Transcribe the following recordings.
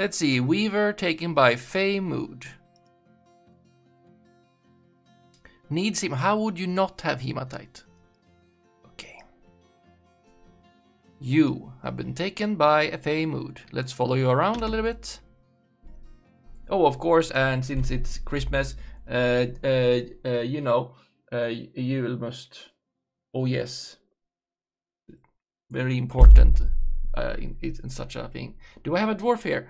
Let's see, Weaver taken by Fae Mood. Needs him. How would you not have hematite? Okay. You have been taken by a Fae Mood. Let's follow you around a little bit. Oh, of course, and since it's Christmas, you know, you must. Oh yes. Very important in such a thing. Do I have a dwarf here?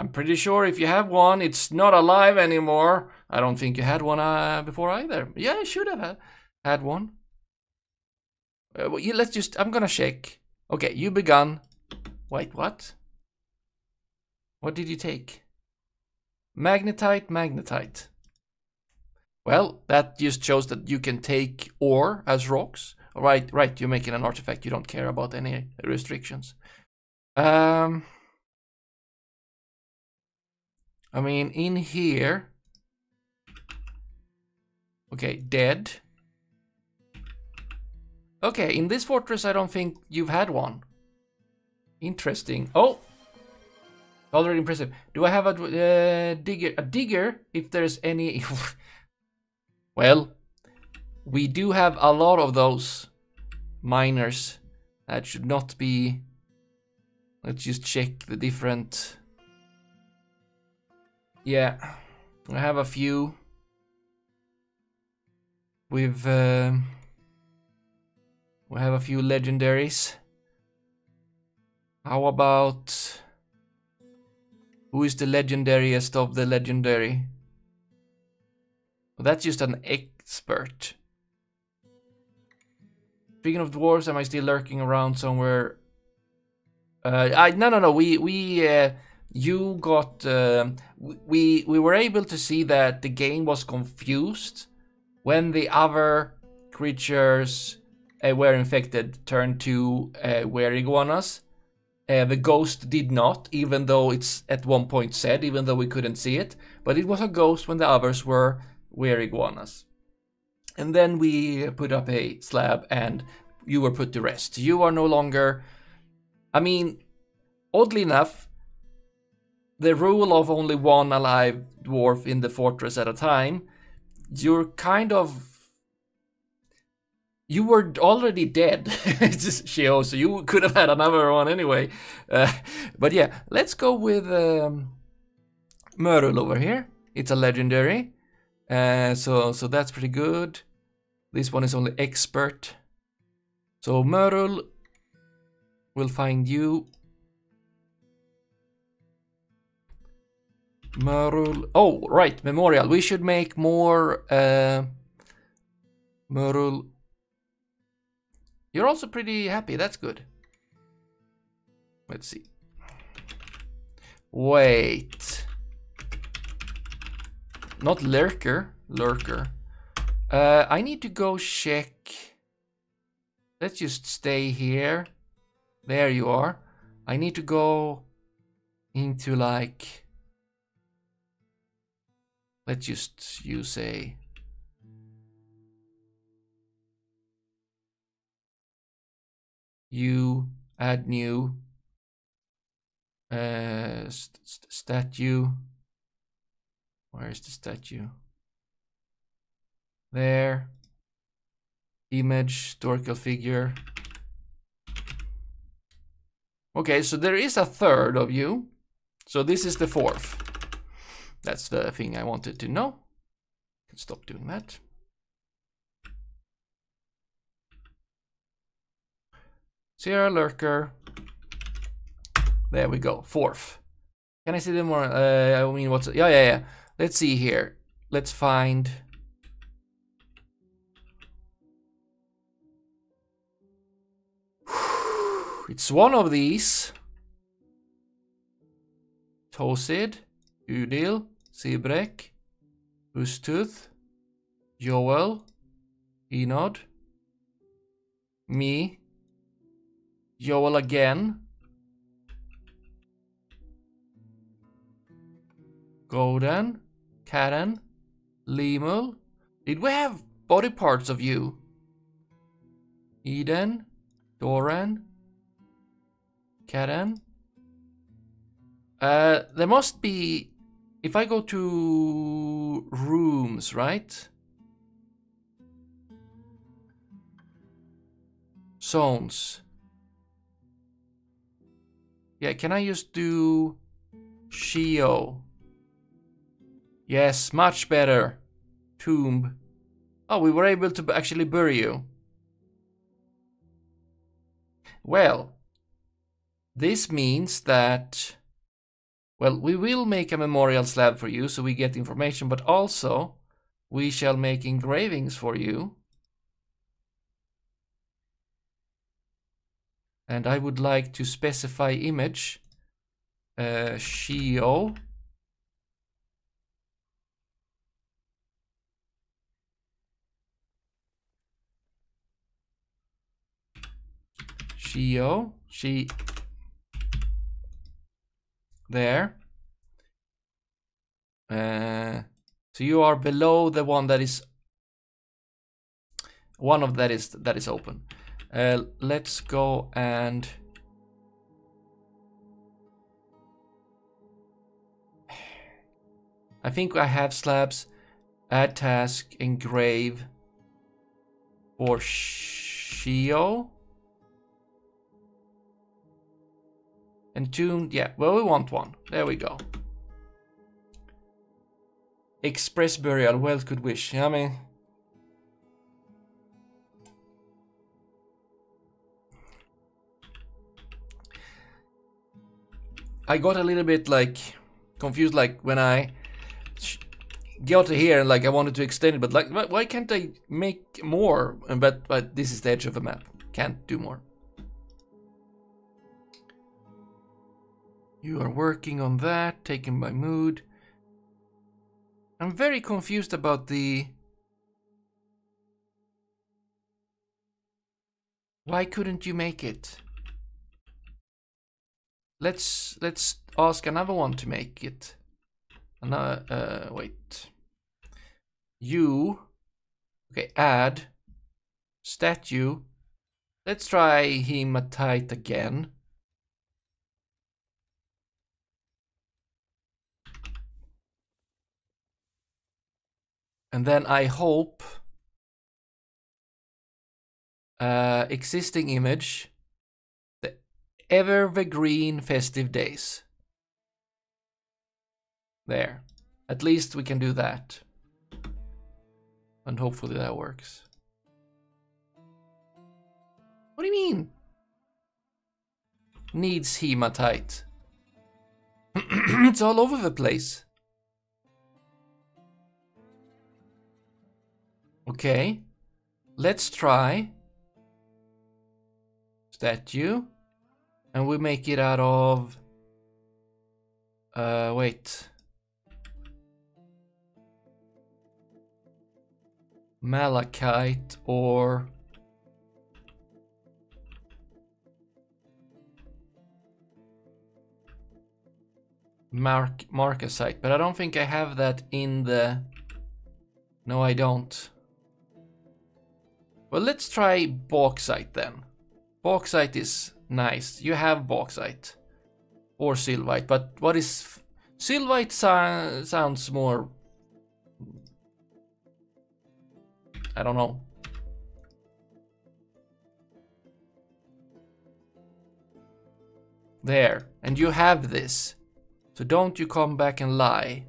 I'm pretty sure if you have one, it's not alive anymore. I don't think you had one before either. Yeah, I should have had one. Well, yeah, let's just, I'm gonna check. Okay, you begun. Wait, what? What did you take? Magnetite. Well, that just shows that you can take ore as rocks. Right, you're making an artifact. You don't care about any restrictions. I mean, in here. Okay, dead. Okay, in this fortress, I don't think you've had one. Interesting. Oh, already impressive. Do I have a digger? A digger, if there's any. Well, we do have a lot of those miners. That should not be. Let's just check the different. Yeah, I have a few. We have a few legendaries. How about who is the legendariest of the legendary? Well, that's just an expert. Speaking of dwarves, am I still lurking around somewhere? No. You got we were able to see that the game was confused when the other creatures were infected turned to were iguanas. The ghost did not, even though it's at one point said, even though we couldn't see it, but it was a ghost when the others were iguanas. And then we put up a slab and you were put to rest. You are no longer, I mean, oddly enough, the rule of only one alive dwarf in the fortress at a time, you're kind of, you were already dead. It's just Shio, so you could have had another one anyway. But yeah, let's go with Murul over here. It's a legendary, so that's pretty good. This one is only expert. So Murul will find you. Murul. Oh, right, Memorial. We should make more Murul. You're also pretty happy. That's good. Let's see. Wait. Not Lurker. Lurker. I need to go check. Let's just stay here. There you are. I need to go into like... Let's just use a... You add new statue. Where is the statue? There. Image, historical figure. Okay, so there is a third of you. So this is the fourth. That's the thing I wanted to know. Stop doing that. Sieura Lurker. There we go. Fourth. Can I see them more? I mean, what's... Yeah. Let's see here. Let's find... It's one of these. Toasid. Udil, Sibrek, Ustuth, Joel, Enod, me, Joel again, Golden, Karen, Lemuel. Did we have body parts of you? Eden, Doran, Karen, There must be... If I go to rooms, right? Zones. Yeah, can I just do Shio? Yes, much better. Tomb. Oh, we were able to actually bury you. Well, this means that... Well, we will make a memorial slab for you, so we get information, but also we shall make engravings for you. And I would like to specify image, Shio. Shio, she, there. So you are below the one that is, that is open. Let's go and I think I have slabs. Add task, engrave or Shio. And Tomb, yeah, well, we want one. There we go. Express burial, well, could wish. I mean, I got a little bit like confused, like when I got here and like I wanted to extend it, but like why can't I make more? But this is the edge of the map. Can't do more. You are working on that, taking my mood. I'm very confused about the... Why couldn't you make it? Let's ask another one to make it. Another, wait. You, okay, add, statue. Let's try hematite again. And then I hope, existing image. Evergreen festive days. There. At least we can do that. And hopefully that works. What do you mean? Needs hematite. It's all over the place. Okay. Let's try. Statue. And we make it out of, wait, malachite or marcasite, but I don't think I have that in the, no I don't. Well, let's try bauxite then. Bauxite is nice. You have bauxite or silvite, but what is silvite sounds more, I don't know. There, and you have this, so don't you come back and lie.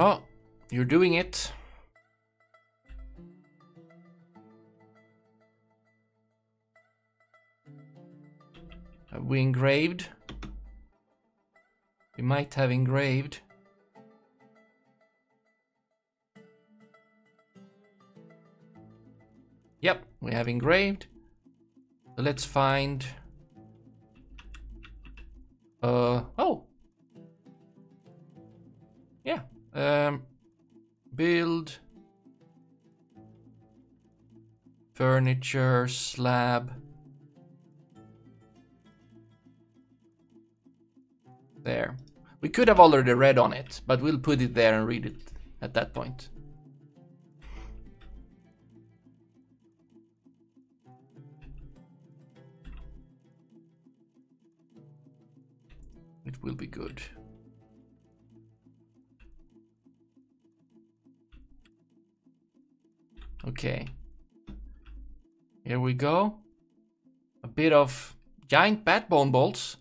Oh, you're doing it. Have we engraved? We might have engraved. Yep, we have engraved. So let's find... oh! Yeah. Build, furniture, slab, there. We could have already read on it, but we'll put it there and read it at that point. It will be good. Okay. Here we go. A bit of giant bat bone bolts.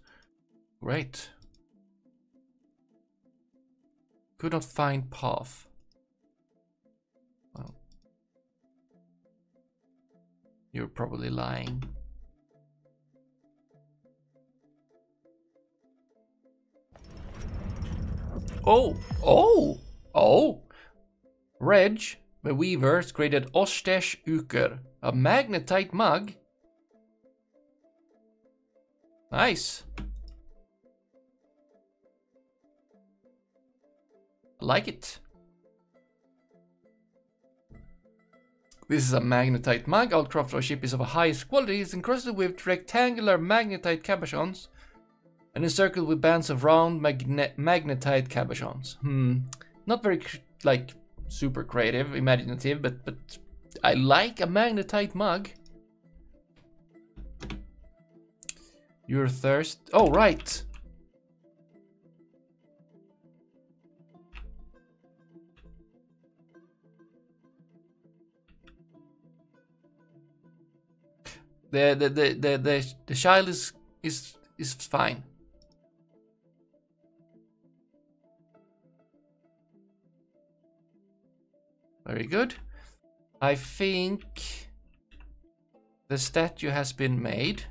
Great. Could not find path. Well, you're probably lying. Oh! Reg, the Weaver, has created Ostesh Uker, a magnetite mug. Nice. I like it. This is a magnetite mug. All craft or ship is of the highest quality. It's encrusted with rectangular magnetite cabochons and encircled with bands of round magnetite cabochons. Not very like super creative, imaginative, but I like a magnetite mug. Your thirst. Oh, right. The child is fine. Very good. I think the statue has been made.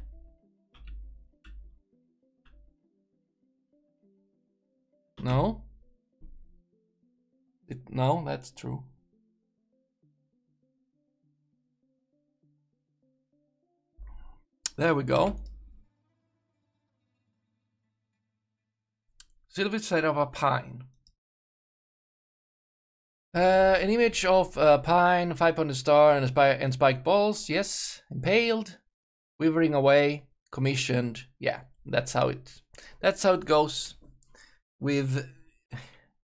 No? No, that's true. There we go. Silvite side of a pine. An image of a pine, 5-pointed star, and spiked balls. Yes, impaled, withering away, commissioned. Yeah, that's how it goes. With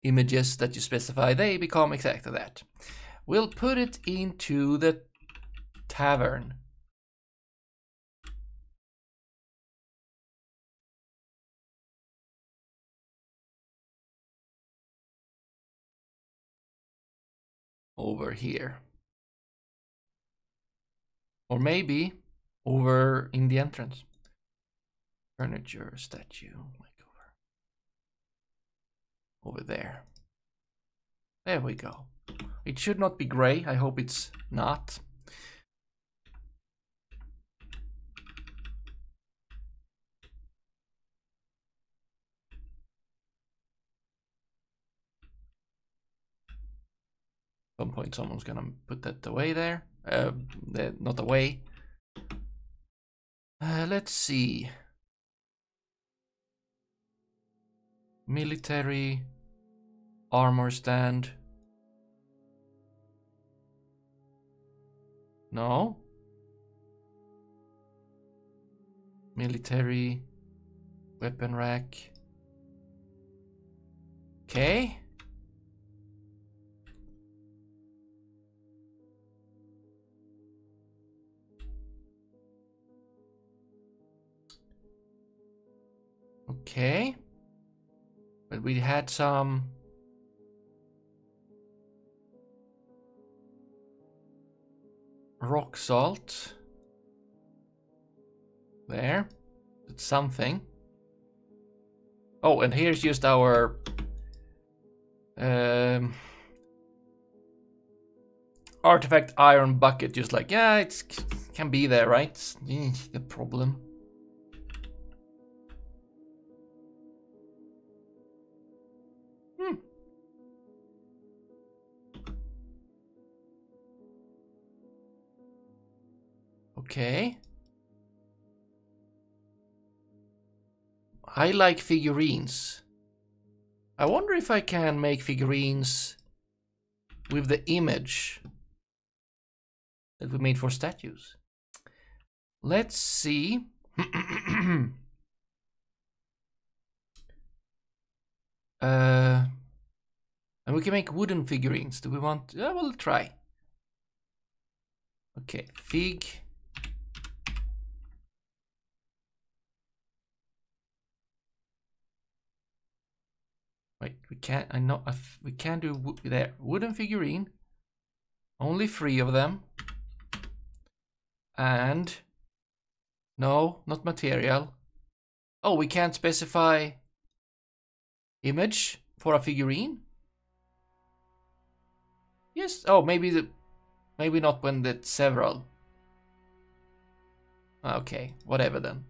images that you specify, they become exactly that. We'll put it into the tavern. Over here. Or maybe over in the entrance. Furniture, statue, like over there. There we go. It should not be gray. I hope it's not. At some point someone's gonna put that away there. Not away. Let's see. Military armor stand. No. Military weapon rack. Okay. Okay, but we had some rock salt there. It's something. Oh, and here's just our artifact iron bucket. Just like, yeah, it can be there, right? The problem. Okay. I like figurines. I wonder if I can make figurines with the image that we made for statues. Let's see. And we can make wooden figurines. Do we want? Yeah, we'll try. Okay, fig. Wait, we can't. I know. We can't do there. Wooden figurine. Only 3 of them. And no, not material. Oh, we can't specify image for a figurine. Yes. Oh, maybe the. Maybe not when that's several. Okay, whatever then.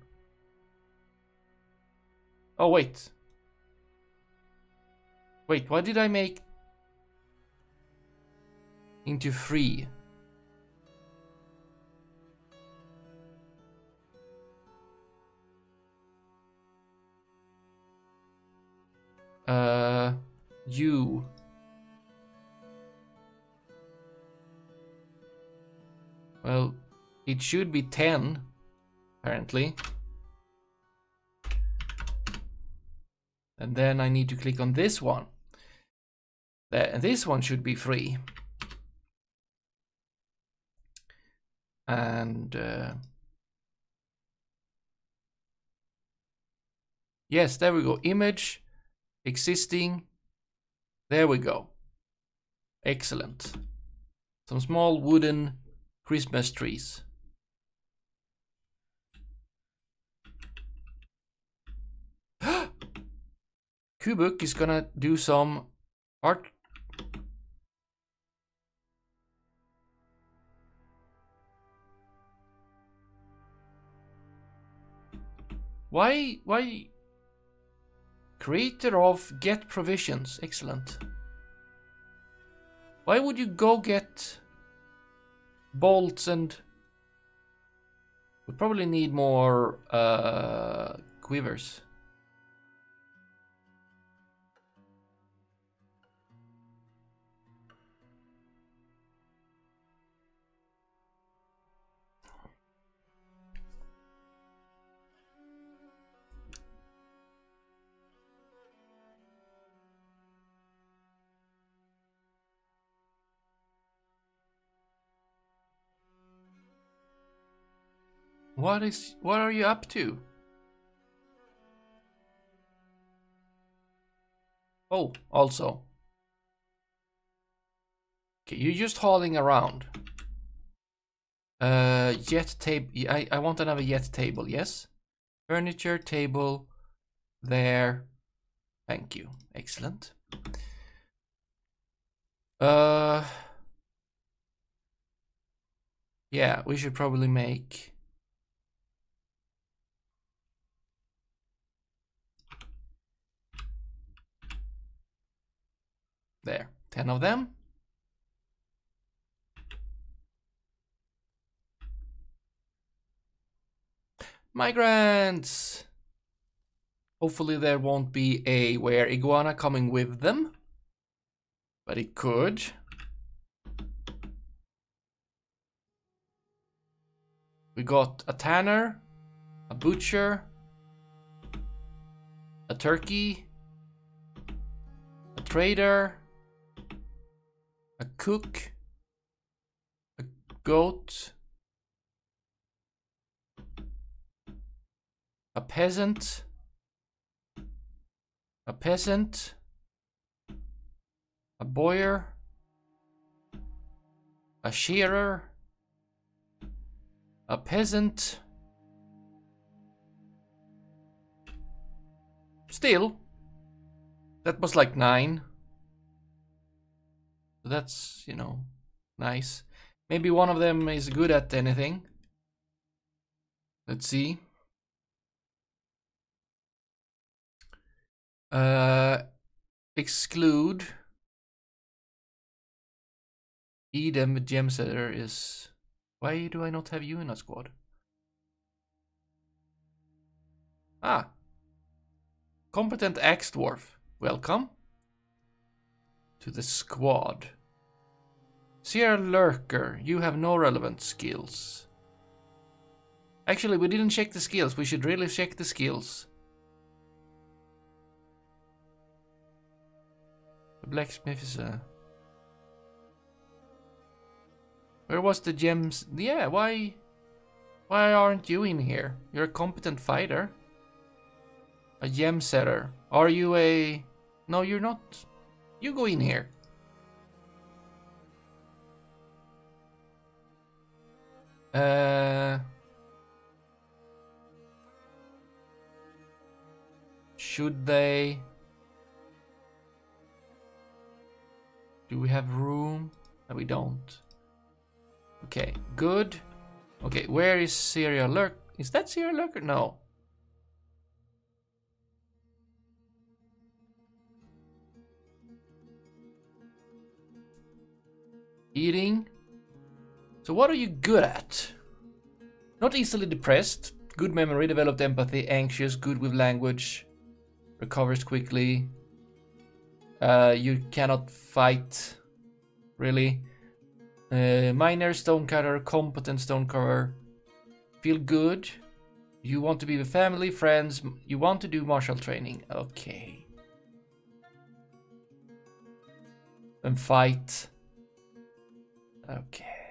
Oh, wait. Wait, what did I make into 3? You. Well, it should be 10, apparently. And then I need to click on this one. And this one should be 3. And yes, there we go. Image, existing. There we go. Excellent. Some small wooden Christmas trees. Kubuk is gonna do some art. Why? Creator of get provisions. Excellent. Why would you go get bolts? And we probably need more quivers. What are you up to? Oh, also. Okay, you're just hauling around. Yet table. I want another yet table, yes? Furniture, table, there. Thank you. Excellent. Yeah, we should probably make. There, 10 of them. Migrants! Hopefully there won't be a were iguana coming with them. But it could. We got a tanner, a butcher, a turkey, a trader, a cook, a goat, a peasant, a bowyer, a shearer, a peasant. Still, that was like 9. That's, you know, nice. Maybe one of them is good at anything. Let's see. Exclude. Eden Gemsetter is. Why do I not have you in a squad? Ah. Competent axe dwarf. Welcome to the squad. Sieura Lurker, you have no relevant skills. Actually, we didn't check the skills. We should really check the skills. The blacksmith is a... Where was the gems? Yeah, why aren't you in here? You're a competent fighter. A gem setter. Are you a... No, you're not. You go in here. Should they... Do we have room? No, we don't. Okay, good. Okay, where is Sieura Lurker? Is that Sieura Lurker? No. Eating. So what are you good at? Not easily depressed. Good memory, developed empathy, anxious, good with language. Recovers quickly. You cannot fight, really. Miner, stonecutter, competent stonecutter. Feel good. You want to be with family, friends. You want to do martial training. Okay. And fight. Okay.